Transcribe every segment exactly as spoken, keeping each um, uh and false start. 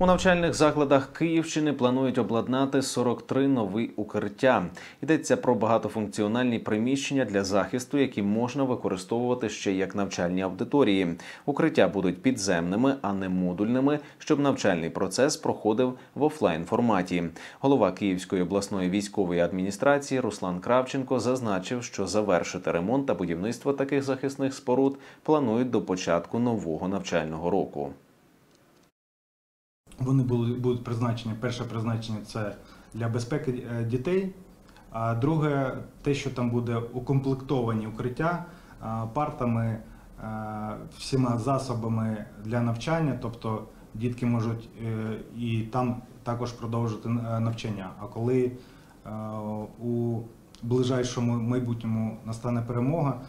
У навчальних закладах Київщини планують обладнати сорок три нові укриття. Йдеться про багатофункціональні приміщення для захисту, які можна використовувати ще як навчальні аудиторії. Укриття будуть підземними, а не модульними, щоб навчальний процес проходив в офлайн-форматі. Голова Київської обласної військової адміністрації Руслан Кравченко зазначив, що завершити ремонт та будівництво таких захисних споруд планують до початку нового навчального року. Вони будуть призначені, перше призначення – це для безпеки дітей, а друге – те, що там буде укомплектовані укриття партами, всіма засобами для навчання, тобто дітки можуть і там також продовжити навчання. А коли у ближайшому майбутньому настане перемога,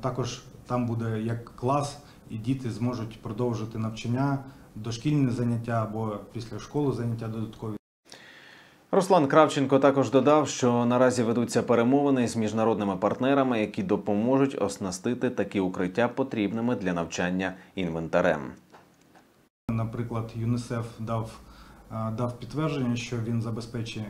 також там буде як клас, і діти зможуть продовжити навчання, дошкільні заняття або після школи заняття додаткові. Руслан Кравченко також додав, що наразі ведуться перемовини з міжнародними партнерами, які допоможуть оснастити такі укриття потрібними для навчання інвентарем. Наприклад, ЮНІСЕФ дав, дав підтвердження, що він забезпечує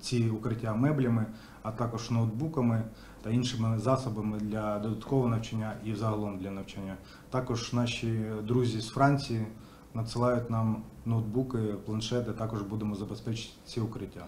ці укриття меблями, а також ноутбуками та іншими засобами для додаткового навчання і загалом для навчання. Також наші друзі з Франції надсилають нам ноутбуки, планшети, також будемо забезпечити ці укриття.